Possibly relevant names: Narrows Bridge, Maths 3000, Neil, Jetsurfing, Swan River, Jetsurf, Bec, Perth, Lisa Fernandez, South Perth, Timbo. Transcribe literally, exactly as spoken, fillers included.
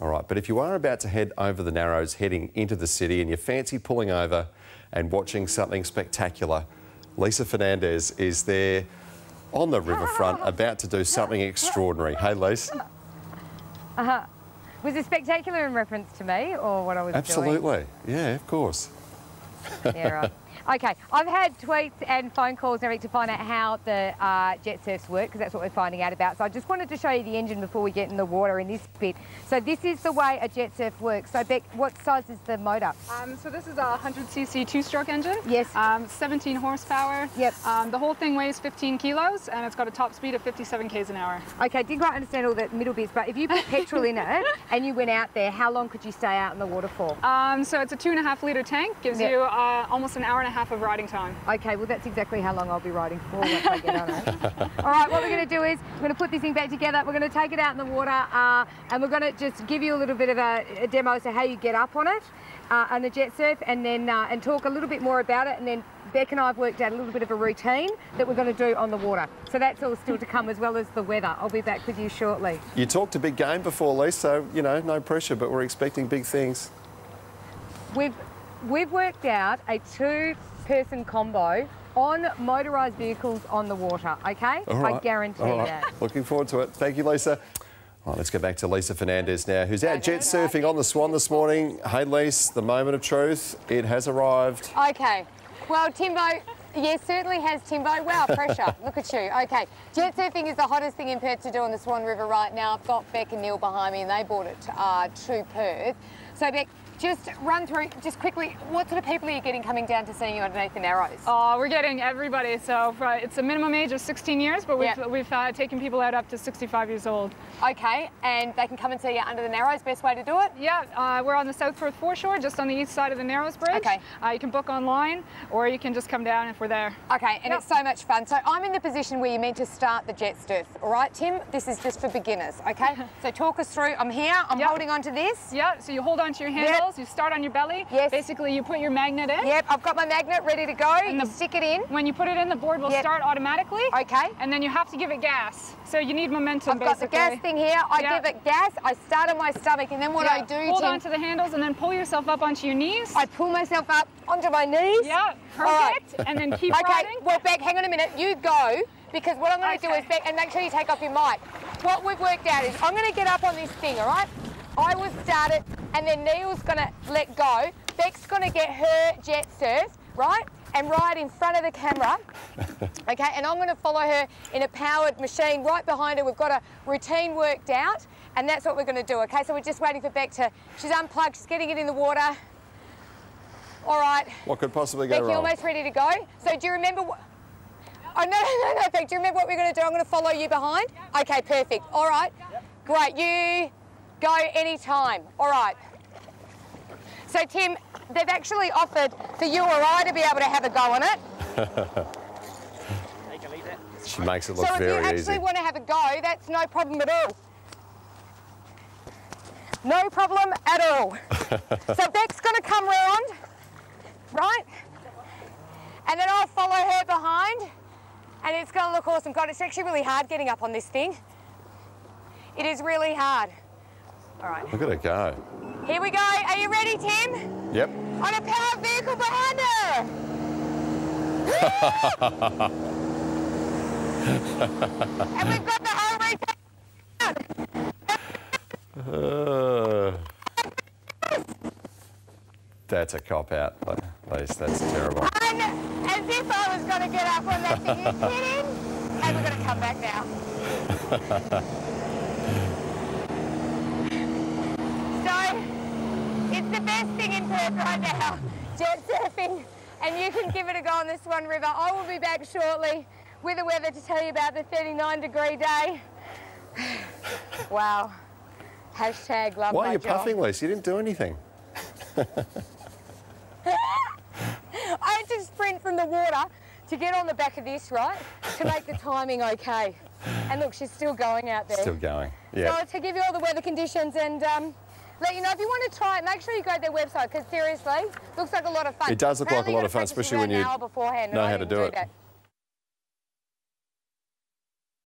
All right, but if you are about to head over the Narrows heading into the city and you fancy pulling over and watching something spectacular, Lisa Fernandez is there on the riverfront about to do something extraordinary. Hey, Lisa. Uh-huh. Was it spectacular in reference to me or what I was Absolutely. doing? Absolutely. Yeah, of course. Yeah, right. Okay, I've had tweets and phone calls to find out how the uh, Jetsurfs work, because that's what we're finding out about. So I just wanted to show you the engine before we get in the water in this bit. So this is the way a Jetsurf works. So, Bec, what size is the motor? Um, so this is a one hundred c c two-stroke engine. Yes. Um, seventeen horsepower. Yep. Um, the whole thing weighs fifteen kilos, and it's got a top speed of fifty-seven k's an hour. Okay, didn't quite understand all the middle bits, but if you put petrol in it and you went out there, how long could you stay out in the water for? Um, so it's a two and a half litre tank, gives yep. you uh, almost an hour and a half of riding time. Okay, well that's exactly how long I'll be riding for once I get on it. All right, what we're going to do is we're going to put this thing back together, we're going to take it out in the water, uh, and we're going to just give you a little bit of a, a demo as to how you get up on it, uh, on the Jetsurf, and then uh, and talk a little bit more about it, and then Bec and I have worked out a little bit of a routine that we're going to do on the water. So that's all still to come, as well as the weather. I'll be back with you shortly. You talked a big game before, Lisa, so you know, no pressure, but we're expecting big things. We've We've worked out a two-person combo on motorised vehicles on the water, OK? All right. I guarantee All right. that. Looking forward to it. Thank you, Lisa. All right, let's go back to Lisa Fernandez now, who's out jet surfing on the Swan this morning. Hey, Lisa, the moment of truth, it has arrived. OK. Well, Timbo... Yes, certainly has, Timbo. Wow, pressure. Look at you. Okay, jet surfing is the hottest thing in Perth to do on the Swan River right now. I've got Bec and Neil behind me, and they brought it uh, to Perth. So, Bec, just run through, just quickly, what sort of people are you getting coming down to seeing you underneath the Narrows? Oh, we're getting everybody. So for, it's a minimum age of sixteen years, but we've, yep. we've uh, taken people out up to sixty-five years old. Okay, and they can come and see you under the Narrows. Best way to do it? Yeah, uh, we're on the South Perth foreshore, just on the east side of the Narrows Bridge. Okay. Uh, you can book online, or you can just come down and we're there. Okay, and yep. it's so much fun. So I'm in the position where you're meant to start the Jetsurf, all right, Tim? This is just for beginners, okay? So talk us through. I'm here, I'm yep. holding on to this. Yeah, so you hold on to your handles, yep. you start on your belly. Yes. Basically, you put your magnet in. Yep, I've got my magnet ready to go. And you the, stick it in. When you put it in, the board will yep. start automatically. Okay. And then you have to give it gas. So you need momentum, I've basically. I've got the gas thing here. I yep. give it gas, I start on my stomach, and then what yep. I do, hold Tim, on to the handles and then pull yourself up onto your knees. I pull myself up onto my knees. Yeah, perfect. Right. And then keep okay, riding. Well, Bec, hang on a minute. You go, because what I'm going to okay. do is, Bec, and make sure you take off your mic. What we've worked out is I'm going to get up on this thing, all right? I will start it, and then Neil's going to let go. Bec's going to get her Jetsurf, right, and ride in front of the camera, okay? And I'm going to follow her in a powered machine right behind her. We've got a routine worked out, and that's what we're going to do, okay? So we're just waiting for Bec to... She's unplugged, she's getting it in the water. All right. What could possibly go Bec, wrong? You're almost ready to go. So do you remember what... Oh, no, no, no, no, Bec, do you remember what we're going to do? I'm going to follow you behind. Yep. OK, perfect. All right. Yep. Great. You go any time. All right. So, Tim, they've actually offered for you or I to be able to have a go on it. She makes it look very easy. So if you actually easy. want to have a go, that's no problem at all. No problem at all. So Bec's going to come round, right? And then I'll follow her behind, and it's going to look awesome. God, it's actually really hard getting up on this thing. It is really hard. All right. Look at it go. Here we go. Are you ready, Tim? Yep. On a powered vehicle behind her. And we've got the whole race down. Uh, that's a cop-out, Lisa. That's terrible. And as if I was going to get up on that thing. Are you kidding? And we're going to come back now. It's the best thing in Perth right now, jet surfing, and you can give it a go on the Swan River. I will be back shortly with the weather to tell you about the thirty-nine degree day. Wow. Hashtag love my job. Why are you puffing, Lisa? You didn't do anything. I had to sprint from the water to get on the back of this, right, to make the timing okay. And look, she's still going out there. Still going, yeah. So to give you all the weather conditions and... Um, Let you know, if you want to try it, make sure you go to their website, because seriously, looks like a lot of fun. It does look Apparently like a lot of fun, especially when you know how to do it.